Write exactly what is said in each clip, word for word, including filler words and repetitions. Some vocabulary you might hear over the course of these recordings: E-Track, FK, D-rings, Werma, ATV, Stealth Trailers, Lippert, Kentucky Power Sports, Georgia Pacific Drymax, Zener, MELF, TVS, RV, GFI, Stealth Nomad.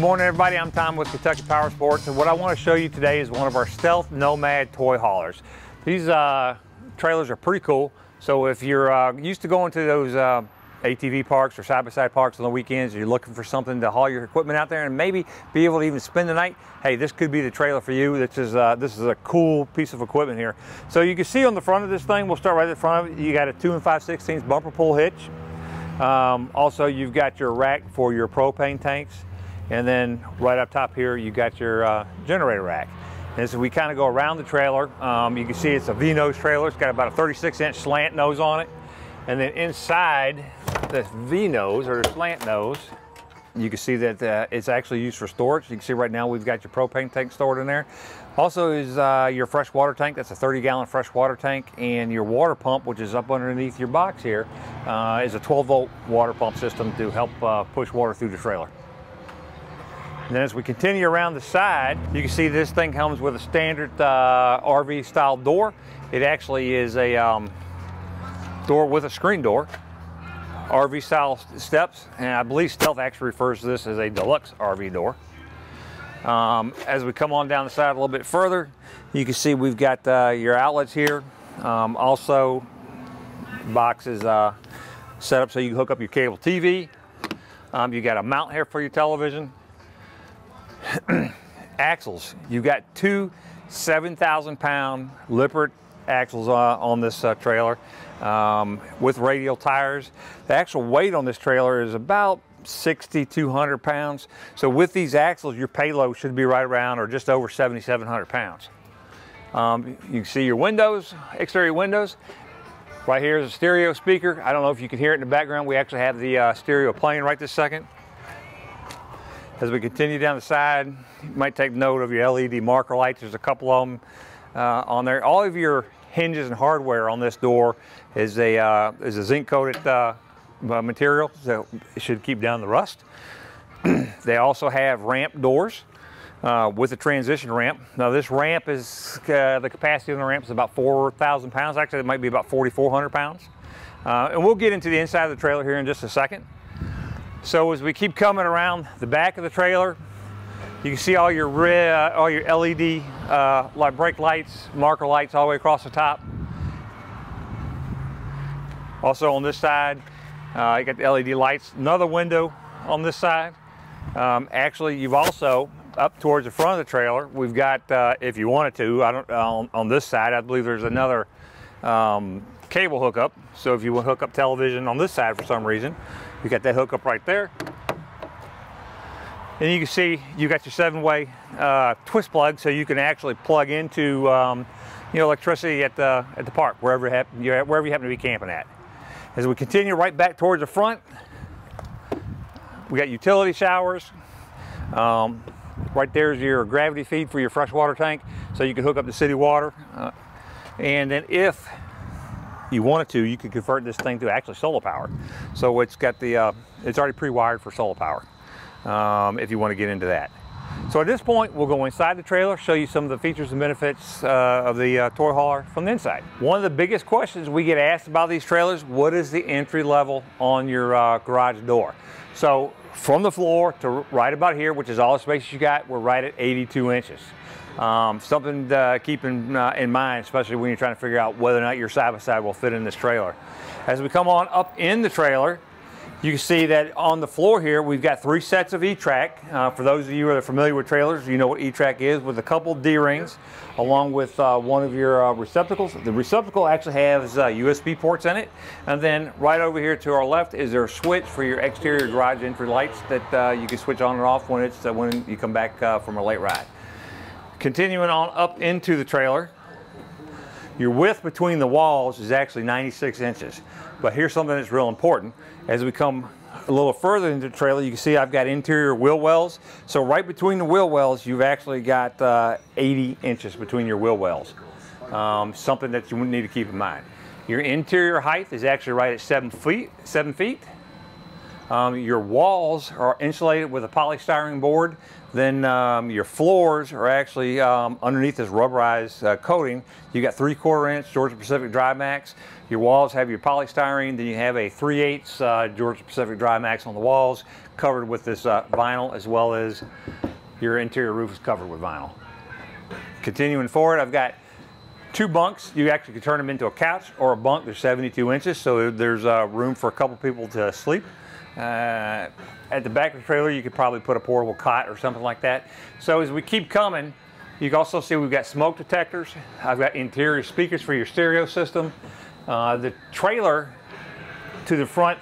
Good morning, everybody. I'm Tom with Kentucky Power Sports, and what I want to show you today is one of our Stealth Nomad toy haulers. These uh, trailers are pretty cool, so if you're uh, used to going to those uh, A T V parks or side-by-side parks on the weekends, you're looking for something to haul your equipment out there and maybe be able to even spend the night, hey, this could be the trailer for you. This is, uh, this is a cool piece of equipment here. So you can see on the front of this thing, we'll start right at the front of it, you got a two and five sixteenths bumper pull hitch. Um, also, you've got your rack for your propane tanks, and then right up top here, you've got your uh, generator rack. And so we kind of go around the trailer. Um, you can see it's a V-nose trailer. It's got about a thirty-six inch slant nose on it. And then inside this V-nose or slant nose, you can see that uh, it's actually used for storage. You can see right now we've got your propane tank stored in there. Also is uh, your fresh water tank. That's a thirty gallon fresh water tank. And your water pump, which is up underneath your box here, uh, is a twelve volt water pump system to help uh, push water through the trailer. And then as we continue around the side, you can see this thing comes with a standard uh, R V style door. It actually is a um, door with a screen door, R V style steps, and I believe Stealth actually refers to this as a deluxe R V door. Um, as we come on down the side a little bit further, you can see we've got uh, your outlets here. Um, also, the box is uh, set up so you can hook up your cable T V. Um, you got a mount here for your television. Axles, you've got two seven thousand pound Lippert axles uh, on this uh, trailer um, with radial tires. The actual weight on this trailer is about sixty-two hundred pounds. So with these axles, your payload should be right around or just over seventy-seven hundred pounds. Um, you can see your windows, exterior windows. Right here is a stereo speaker. I don't know if you can hear it in the background. We actually have the uh, stereo playing right this second. As we continue down the side, you might take note of your L E D marker lights. There's a couple of them uh, on there. All of your hinges and hardware on this door is a, uh, is a zinc coated uh, material, so it should keep down the rust. They also have ramp doors uh, with a transition ramp. Now this ramp is, uh, the capacity on the ramp is about four thousand pounds. Actually, it might be about forty-four hundred pounds. Uh, and we'll get into the inside of the trailer here in just a second. So as we keep coming around the back of the trailer, you can see all your red, uh, all your L E D uh, light, brake lights, marker lights all the way across the top. Also on this side, uh, you got the L E D lights. Another window on this side. Um, actually, you've also, up towards the front of the trailer, we've got, uh, if you wanted to, I don't, on, on this side, I believe there's another um, cable hookup. So if you want to hook up television on this side for some reason, you got that hookup right there. And you can see you got your seven way uh, twist plug, so you can actually plug into um, you know, electricity at the at the park, wherever you happen, you're at, wherever you happen to be camping at. As we continue right back towards the front, we got utility showers. Um, right there is your gravity feed for your freshwater tank, so you can hook up the city water. Uh, and then if you wanted to, you could convert this thing to actually solar power. So it's got the, uh, it's already pre-wired for solar power, um, if you want to get into that. So at this point, we'll go inside the trailer, show you some of the features and benefits uh, of the uh, toy hauler from the inside. One of the biggest questions we get asked about these trailers, what is the entry level on your uh, garage door? So from the floor to right about here, which is all the space you got, we're right at eighty-two inches. Um, something to uh, keep in, uh, in mind, especially when you're trying to figure out whether or not your side-by-side will fit in this trailer. As we come on up in the trailer, you can see that on the floor here, we've got three sets of E-Track. Uh, for those of you who are familiar with trailers, you know what E-Track is, with a couple D-rings, along with uh, one of your uh, receptacles. The receptacle actually has uh, U S B ports in it. And then right over here to our left is their switch for your exterior garage entry lights that uh, you can switch on and off when, it's, uh, when you come back uh, from a late ride. Continuing on up into the trailer, your width between the walls is actually ninety-six inches. But here's something that's real important. As we come a little further into the trailer, you can see I've got interior wheel wells. So right between the wheel wells, you've actually got uh, eighty inches between your wheel wells. Um, something that you need to keep in mind. Your interior height is actually right at seven feet. Seven feet. Um, your walls are insulated with a polystyrene board. Then um, your floors are actually um, underneath this rubberized uh, coating. You got three quarter inch Georgia Pacific Drymax. Your walls have your polystyrene. Then you have a three eighths uh, Georgia Pacific Drymax on the walls, covered with this uh, vinyl, as well as your interior roof is covered with vinyl. Continuing forward, I've got two bunks. You actually can turn them into a couch or a bunk. They're seventy-two inches, so there's uh, room for a couple people to sleep. Uh, at the back of the trailer, you could probably put a portable cot or something like that. So as we keep coming, you can also see we've got smoke detectors. I've got interior speakers for your stereo system. Uh, the trailer to the front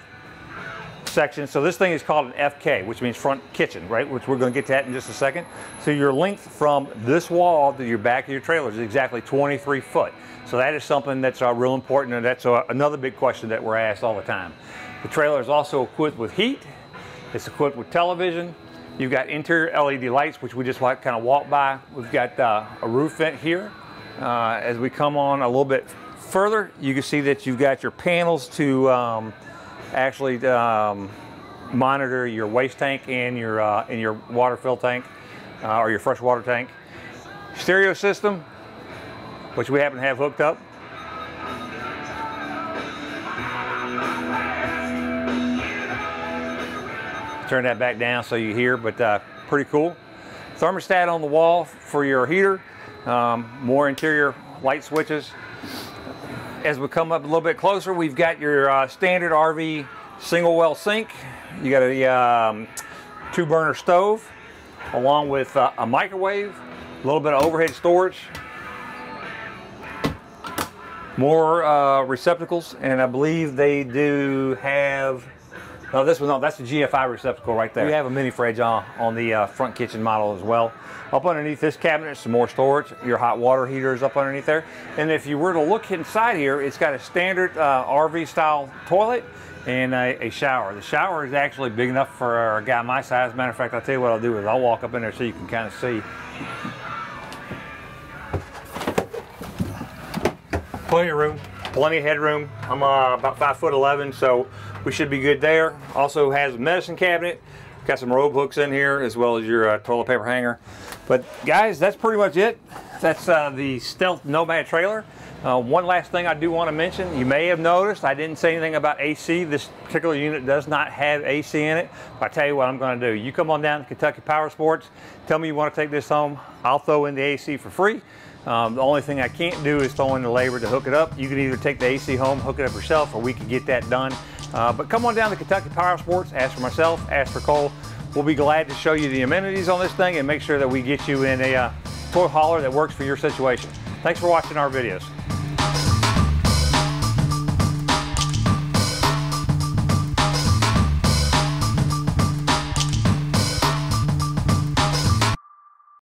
section, so this thing is called an F K, which means front kitchen, right, which we're going to get to that in just a second. So your length from this wall to your back of your trailer is exactly twenty-three foot. So that is something that's uh, real important, and that's uh, another big question that we're asked all the time. The trailer is also equipped with heat. It's equipped with television. You've got interior L E D lights, which we just like kind of walk by. We've got uh, a roof vent here. Uh, as we come on a little bit further, you can see that you've got your panels to um, actually um, monitor your waste tank and your uh, and your water fill tank uh, or your fresh water tank. Stereo system, which we happen to have hooked up. Turn that back down so you hear, but uh, pretty cool. Thermostat on the wall for your heater, um, more interior light switches. As we come up a little bit closer, we've got your uh, standard R V single well sink. You got a um, two burner stove along with uh, a microwave, a little bit of overhead storage, more uh, receptacles, and I believe they do have No, this one, no, that's the G F I receptacle right there. We have a mini fridge on, on the uh, front kitchen model as well. Up underneath this cabinet, some more storage. Your hot water heater is up underneath there. And if you were to look inside here, it's got a standard uh, R V style toilet and a, a shower. The shower is actually big enough for a guy my size. Matter of fact, I'll tell you what I'll do is I'll walk up in there so you can kind of see. Plenty of room, plenty of headroom. I'm uh, about five foot eleven, so we should be good there. Also has a medicine cabinet, got some robe hooks in here, as well as your uh, toilet paper hanger. But guys, that's pretty much it. That's uh, the Stealth Nomad trailer. Uh, one last thing I do want to mention, you may have noticed I didn't say anything about A C. This particular unit does not have A C in it, but I tell you what I'm going to do. You come on down to Kentucky Power Sports, tell me you want to take this home, I'll throw in the A C for free. Um, the only thing I can't do is throw in the labor to hook it up. You can either take the A C home, hook it up yourself, or we can get that done. Uh, but come on down to Kentucky Power Sports, ask for myself, ask for Cole. We'll be glad to show you the amenities on this thing and make sure that we get you in a uh, toy hauler that works for your situation. Thanks for watching our videos.